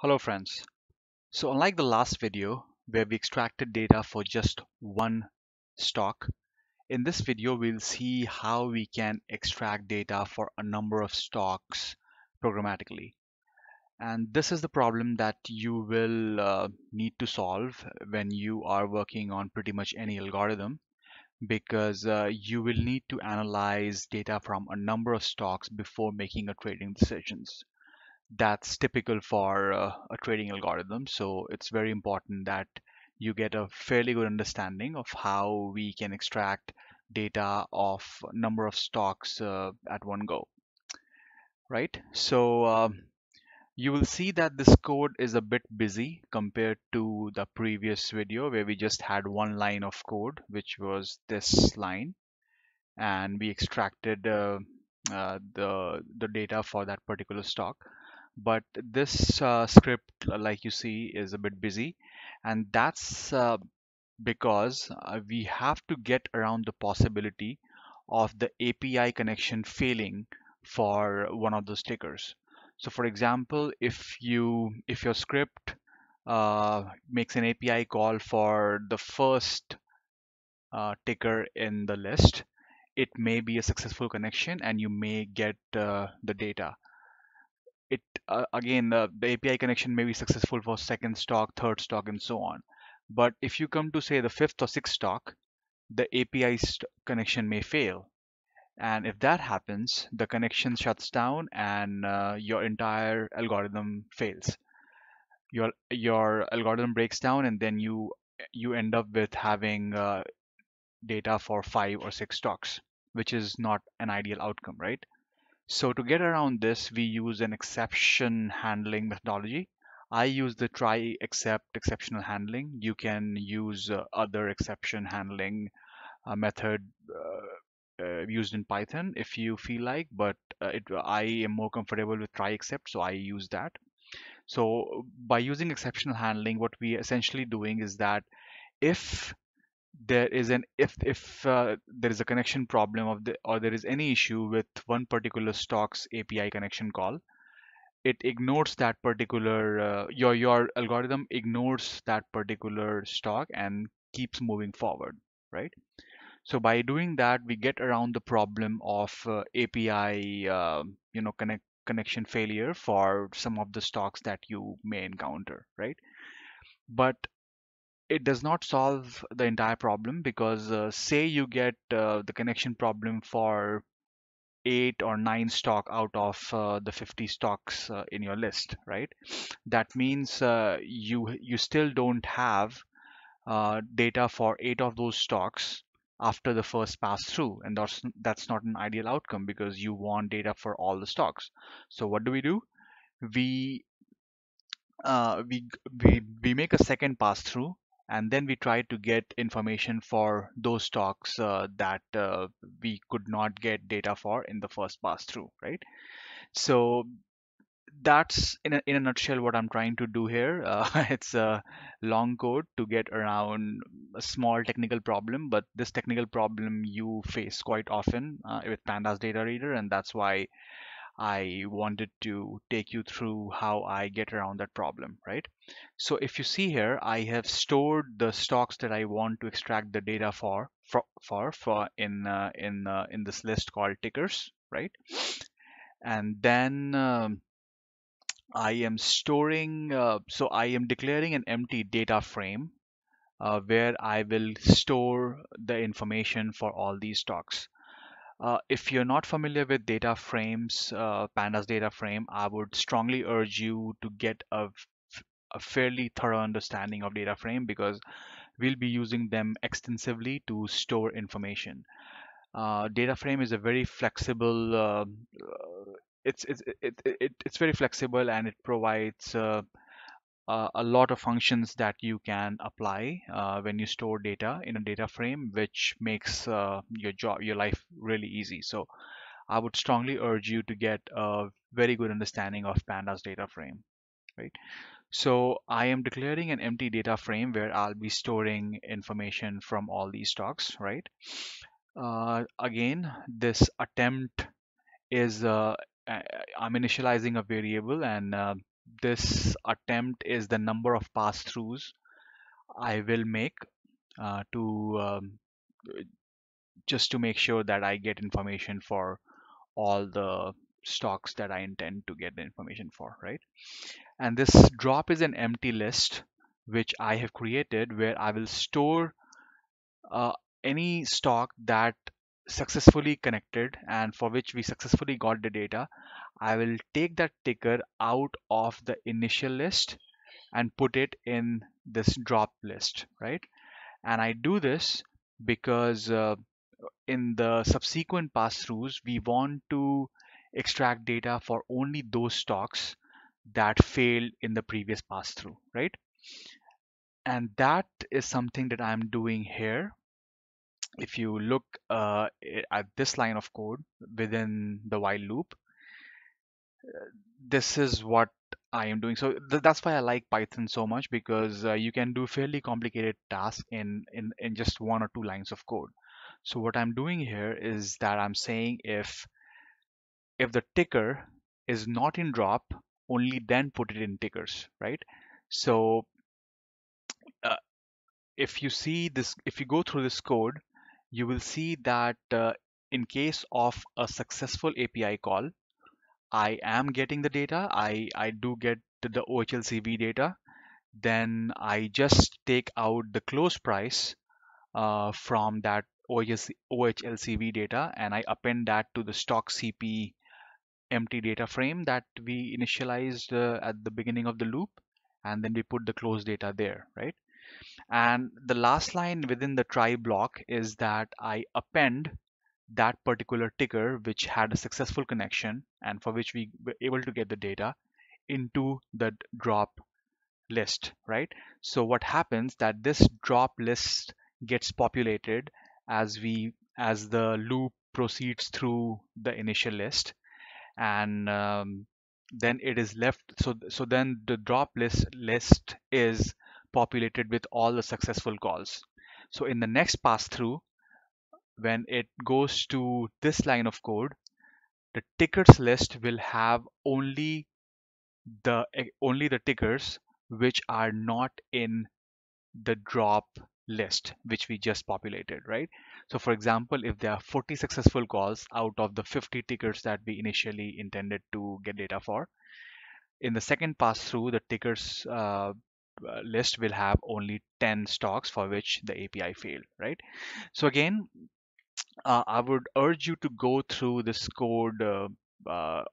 Hello friends. So unlike the last video where we extracted data for just one stock, in this video we'll see how we can extract data for a number of stocks programmatically. And this is the problem that you will need to solve when you are working on pretty much any algorithm, because you will need to analyze data from a number of stocks before making a trading decisions. That's typical for a trading algorithm, so it's very important that you get a fairly good understanding of how we can extract data of a number of stocks at one go, right? So you will see that this code is a bit busy compared to the previous video where we just had one line of code, which was this line, and we extracted the data for that particular stock. But this script, like you see, is a bit busy, and that's because we have to get around the possibility of the API connection failing for one of those tickers. So for example, if your script makes an API call for the first ticker in the list, it may be a successful connection and you may get the data. The API connection may be successful for second stock, third stock, and so on. But if you come to say the fifth or sixth stock, the API connection may fail. And if that happens, the connection shuts down and your entire algorithm fails. Your algorithm breaks down, and then you end up with having data for 5 or 6 stocks, which is not an ideal outcome, right? So to get around this, we use an exception handling methodology. I use the try except exceptional handling. You can use other exception handling method used in Python if you feel like, but I am more comfortable with try except, so I use that. So by using exceptional handling, what we are essentially doing is that if there is a connection problem or there is any issue with one particular stock's API connection call, it ignores that particular your algorithm ignores that particular stock and keeps moving forward, right? So by doing that, we get around the problem of API connection failure for some of the stocks that you may encounter, right? But it does not solve the entire problem, because say you get the connection problem for 8 or 9 stock out of the 50 stocks in your list, right? That means you still don't have data for 8 of those stocks after the first pass through, and that's not an ideal outcome, because you want data for all the stocks. So what do? We make a second pass through, and then we try to get information for those stocks that we could not get data for in the first pass through, right? So that's in a nutshell what I'm trying to do here. It's a long code to get around a small technical problem, but this technical problem you face quite often with Pandas Data Reader, and that's why I wanted to take you through how I get around that problem, right? So if you see here, I have stored the stocks that I want to extract the data in this list called tickers, right? And then I am storing, so I am declaring an empty data frame where I will store the information for all these stocks. If you're not familiar with data frames, Pandas data frame, I would strongly urge you to get a fairly thorough understanding of data frame, because we'll be using them extensively to store information. Data frame is a very flexible. It's very flexible, and it provides a lot of functions that you can apply when you store data in a data frame, which makes your life really easy. So I would strongly urge you to get a very good understanding of Pandas data frame, right? So I am declaring an empty data frame where I'll be storing information from all these stocks, right? Again, this attempt is I'm initializing a variable, and this attempt is the number of pass-throughs I will make just to make sure that I get information for all the stocks that I intend to get the information for, right? And this drop is an empty list which I have created where I will store any stock that successfully connected and for which we successfully got the data. I will take that ticker out of the initial list and put it in this drop list, right? And I do this because in the subsequent pass-throughs, we want to extract data for only those stocks that failed in the previous pass-through, right? And that is something that I'm doing here. If you look at this line of code within the while loop, this is what I am doing. So that's why I like Python so much, because you can do fairly complicated tasks in just one or two lines of code. So what I'm doing here is that I'm saying if the ticker is not in drop, only then put it in tickers, right? So if you see this, if you go through this code, you will see that in case of a successful API call, I am getting the data. I do get the OHLCV data. Then I just take out the close price from that OHLCV data, and I append that to the stock CP empty data frame that we initialized at the beginning of the loop, and then we put the close data there, right? And the last line within the try block is that I append that particular ticker which had a successful connection and for which we were able to get the data into the drop list, right? So what happens that this drop list gets populated as the loop proceeds through the initial list, and then it is left. So then the drop list is populated with all the successful calls. So in the next pass through, when it goes to this line of code, the tickers list will have only the tickers which are not in the drop list which we just populated, right? So for example, if there are 40 successful calls out of the 50 tickers that we initially intended to get data for, in the second pass through, the tickers list will have only 10 stocks for which the API failed, right? So again, I would urge you to go through this code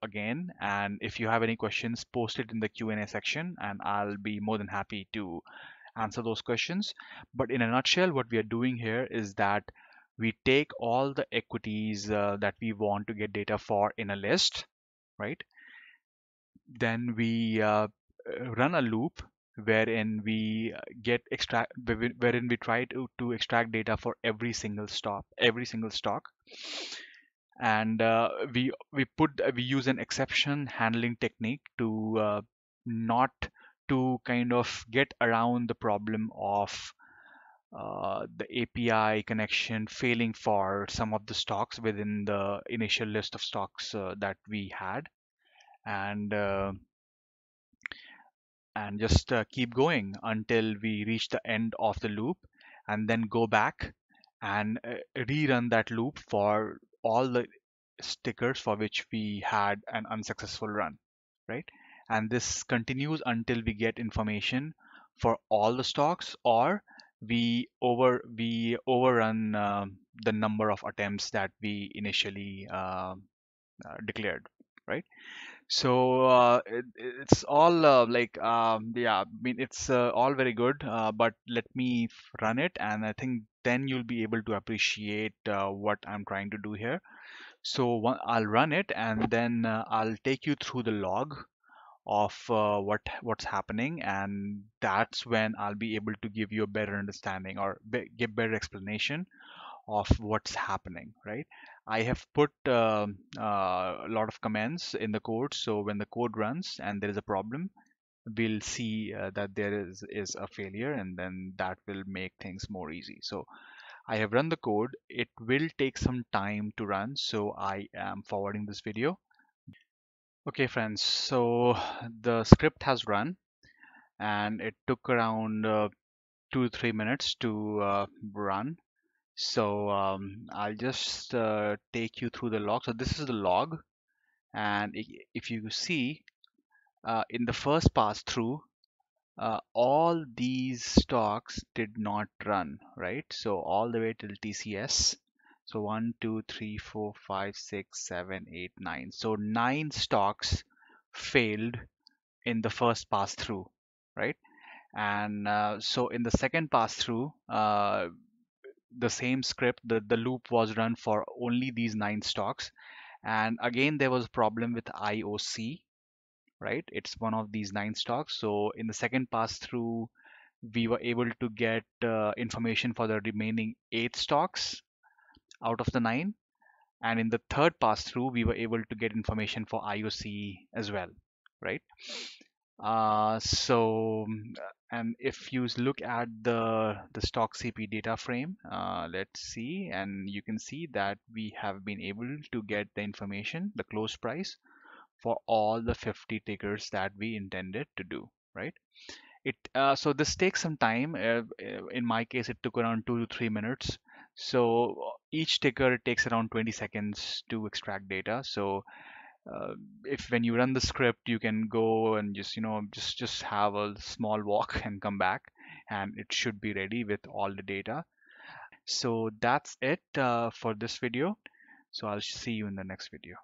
again, and if you have any questions, post it in the Q&A section and I'll be more than happy to answer those questions. But in a nutshell, what we are doing here is that we take all the equities that we want to get data for in a list, right? Then we run a loop wherein we try to extract data for every single stock, and we use an exception handling technique to not to kind of get around the problem of the API connection failing for some of the stocks within the initial list of stocks that we had, and just keep going until we reach the end of the loop, and then go back and rerun that loop for all the tickers for which we had an unsuccessful run, right? And this continues until we get information for all the stocks, or we overrun the number of attempts that we initially declared, right? So it's all yeah, I mean, it's all very good, but let me run it, and I think then you'll be able to appreciate what I'm trying to do here. So I'll run it, and then I'll take you through the log of what's happening, and that's when I'll be able to give you a better understanding or give better explanation of what's happening, right? I have put a lot of comments in the code, so when the code runs and there is a problem, we'll see that there is a failure, and then that will make things more easy. So I have run the code. It will take some time to run, so I am forwarding this video. Okay friends, so the script has run and it took around 2 to 3 minutes to run. So I'll just take you through the log. So this is the log, and if you see in the first pass through, all these stocks did not run, right? So all the way till TCS. So 1, 2, 3, 4, 5, 6, 7, 8, 9. So 9 stocks failed in the first pass through, right? And so in the second pass through, the same script, the loop was run for only these 9 stocks. And again, there was a problem with IOC, right? It's one of these 9 stocks. So in the second pass through, we were able to get information for the remaining 8 stocks out of the 9. And in the third pass through, we were able to get information for IOC as well, right? And if you look at the stock CP data frame, let's see, and you can see that we have been able to get the information, the close price for all the 50 tickers that we intended to do, right? So this takes some time. In my case, it took around 2 to 3 minutes. So each ticker takes around 20 seconds to extract data. So when you run the script, you can go and just have a small walk and come back, and it should be ready with all the data. So that's it for this video. So I'll see you in the next video.